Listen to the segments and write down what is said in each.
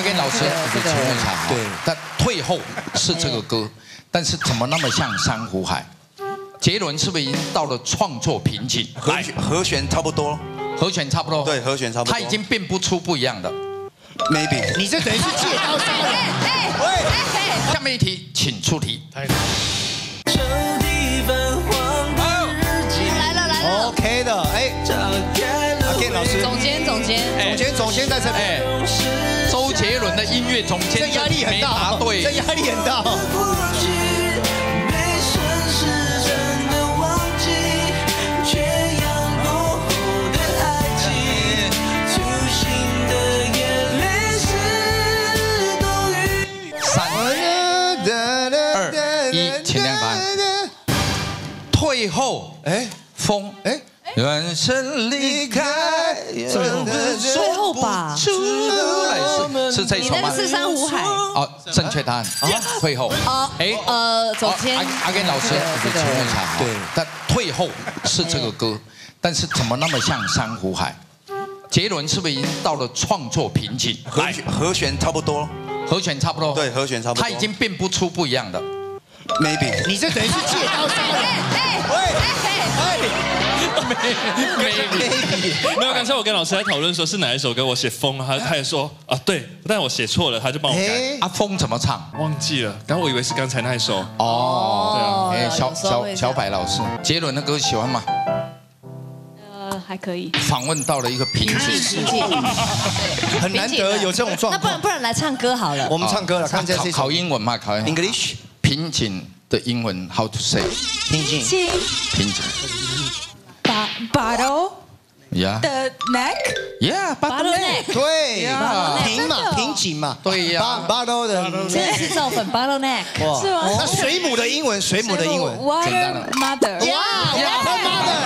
阿根老师你请问一下哈，他退后是这个歌，但是怎么那么像珊瑚海？杰伦是不是已经到了创作瓶颈？和弦差不多，和弦差不多，对，和弦差不多，他已经变不出不一样的。 Maybe， 你这等于是借刀杀人。哎，下面一题，请出题。来了 ，OK 的，哎，Ken 老师，总监在这边。周杰伦的音乐总监，这压力很大，对，这压力很大。最后，哎，风，哎，转身离开，最后吧，是这一首吗？那个是珊瑚海。哦，正确答案。退后。哎，总监，阿根老师，你请问一下，对，但退后是这个歌，但是怎么那么像珊瑚海？杰伦是不是已经到了创作瓶颈？和弦差不多，和弦差不多，对，和弦差不多，他已经变不出不一样的。 Maybe， 你这等于是借刀杀人。Maybe， 没有。刚才我跟老师在讨论说是哪一首歌，我写风，他也说啊对，但我写错了，他就帮我改。啊风怎么唱？忘记了，但我以为是刚才那一首。哦，对啊。小柏老师，杰伦的歌喜欢吗？还可以。访问到了一个瓶颈，很难得有这种状况。那不然来唱歌好了。我们唱歌了，看这些。考英文嘛，考 English。 瓶颈的英文 how to say？ 瓶颈。Bottle。Yeah。The neck。Yeah。Bottleneck。对。瓶嘛，瓶颈嘛。对呀。Bottle 的。这个是造粉 bottleneck。是吗？那水母的英文，水母的英文。Water mother。Water mother。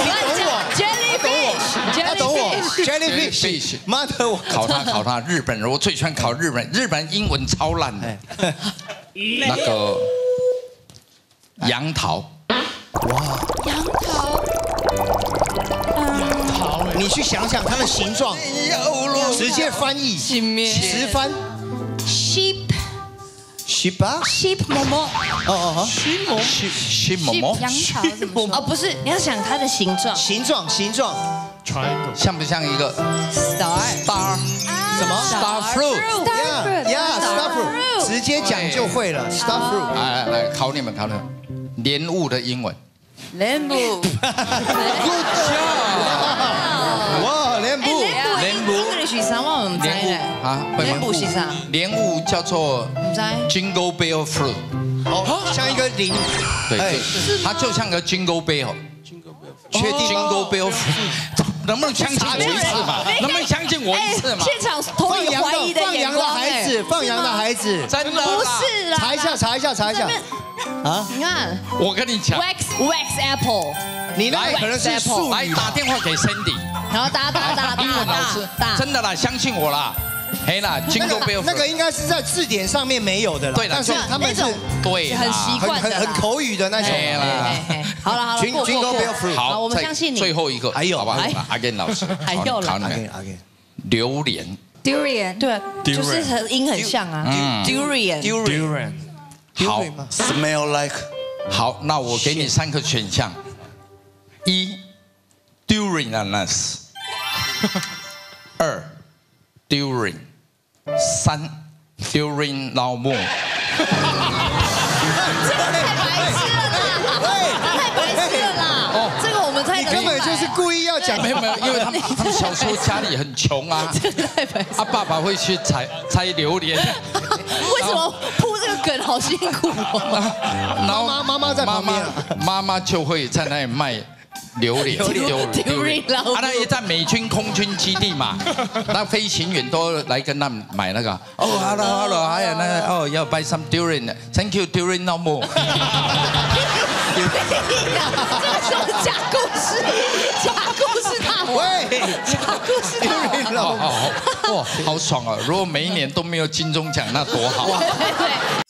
你懂我。Jellyfish。他懂我。Jellyfish。Mother， 我考他。日本人，我最喜欢考日本。日本英文超烂的。 那个杨桃，哇，杨桃，你去想想它的形状，直接翻译，直翻 ，sheep 毛毛，sheep 毛毛，杨桃怎么说？哦，不是，你要想它的形状，像不像一个 star 什么 star fruit？ 直接讲就会了。Star fruit， 来考你们，莲雾的英文。莲雾。Good job。哇，莲雾。English 是啥我唔知嘞。啊，莲雾是啥？莲雾叫做 Jingle Bell fruit。哦，像一个铃。对，它就像个 Jingle Bell。确定 Jingle Bell fruit。 能不能相信我一次嘛？能不能相信我一次嘛？现场投以怀疑的眼光，放羊的孩子，真的不是啦！查一下。啊，你看，我跟你讲 ，wax apple， 你那可能是树，来打电话给 Cindy， 然后打，英文老师，真的啦，相信我啦。 黑啦，那个应该是在字典上面没有的啦。对啦，但是他们是对很习惯的，很口语的那种。好了，过。好，我们相信你。最后一个，还有好吧？阿Ken老师，还有了。阿Ken，榴莲。Durian， 对，就是和音很像啊。Durian。好 ，Smell like。好，那我给你三个选项：一 ，Durianus； 二。 During， 三 ，During now more。这个太白痴了啦！太白痴了啦！这个我们猜的。你根本就是故意要讲。没有，因为他们小时候家里很穷啊。这个太白痴。啊，爸爸会去采榴莲。为什么铺这个梗好辛苦哦？然后妈妈在旁边，妈妈就会在那里卖。 榴莲，啊，那也在美军空军基地嘛，那飞行员都来跟他们买那个。哦 ，hello， 还有那个哦，要 buy some durian，thank you durian no more。这种假故事大王，假故事大王。哇，好爽啊！如果每一年都没有金钟奖，那多好。对。